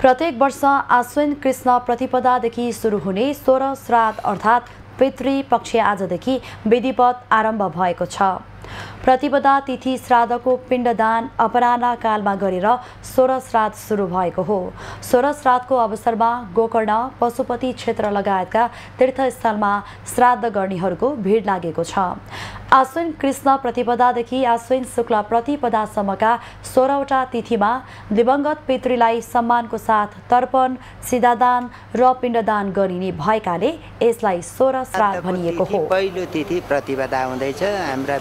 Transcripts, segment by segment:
प्रत्येक वर्ष आश्विन कृष्ण प्रतिपदादेखि सुरु हुने 16 श्राद्ध अर्थात् पितृ पक्ष आजदेखि विधिवत आरम्भ भएको छ। प्रतिपदा तिथि श्राद्धको पिण्डदान अपराह्न कालमा गरेर 16 श्राद्ध सुरु भएको हो। 16 श्राद्धको अवसरमा गोकर्ण पशुपति क्षेत्र लगायतका तीर्थस्थलमा श्राद्ध गर्नेहरूको भिड लागेको छ। आश्विन कृष्ण प्रतिपदादेखि आश्विन शुक्ल प्रतिपदासम्मका 16वटा तिथिमा दिवंगत पितृलाई सम्मानको साथ तर्पण, सिदादान र पिण्डदान गरिने भएकाले यसलाई 16 श्राद्ध भनिएको हो। पहिलो तिथि प्रतिपदा हुँदैछ। हाम्रा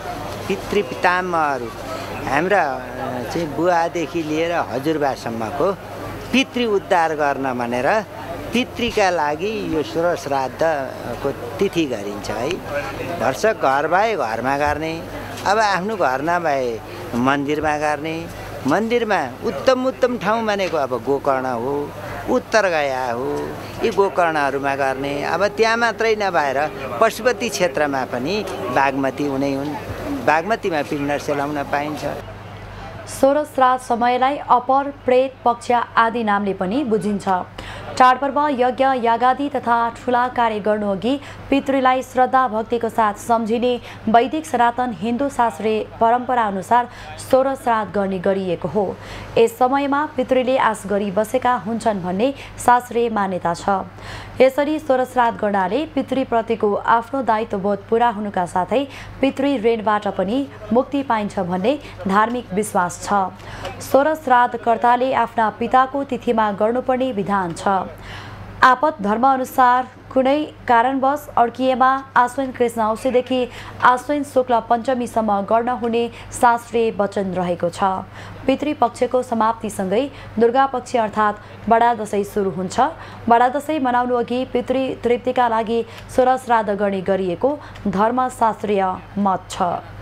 पितृपितामहहरू हाम्रा चाहिँ बुवादेखि लिएर हजुरबासम्मको पितृ उद्धार गर्न भनेर पितृका लागि यो 16 श्राद्धको तिथि गरिन्छ है। वर्षक घर भए घरमा गर्ने, अब आफ्नो घर नभए मन्दिरमा गर्ने। मन्दिरमा उत्तम उत्तम ठाउँ भनेको अब गोकर्ण हो, उत्तरगया हो। यी गोकर्णहरूमा गर्ने, अब त्यहाँ मात्रै नभएर पशुपति क्षेत्रमा पनि बागमती हुनै हुन्, बागमतीमा पिण्ड सेलाउन पाइन्छ। 16 श्राद्ध समयलाई अपर, प्रेत पक्ष आदि नामले पनि बुझिन्छ। चाडपर्व, यज्ञ यागादि तथा ठूला कार्य गर्नुअघि पितृलाई श्रद्धा भक्तिको साथ सम्झिने वैदिक सनातन हिन्दू शास्त्रीय परम्परा अनुसार 16 श्राद्ध गर्ने गरिएको हो। यस समयमा पितृले आश गरी बसेका हुन्छन् भन्ने शास्त्रीय मान्यता छ। यसरी 16 श्राद्ध गर्नाले पितृप्रतिको आफ्नो दायित्वबोध पूरा हुनुका साथै पितृ ऋणबाट पनि मुक्ति पाइन्छ भन्ने धार्मिक विश्वास छ। 16 श्राद्धकर्ताले आफ्ना पिताको तिथिमा गर्नुपर्ने विधान छ। आपत धर्मअनुसार कुनै कारणवश अड्किएमा आश्विन कृष्ण औँसीदेखि आश्विन शुक्ल पञ्चमीसम्म गर्न हुने शास्त्रीय वचन रहेको छ। पितृपक्षको समाप्तिसँगै दुर्गा पक्ष अर्थात् बडा दशैं सुरु हुन्छ। बडा दशैं मनाउनु अघि पितृ तृप्तिका लागि 16 श्राद्ध गर्ने गरिएको धर्मशास्त्रीय मत छ।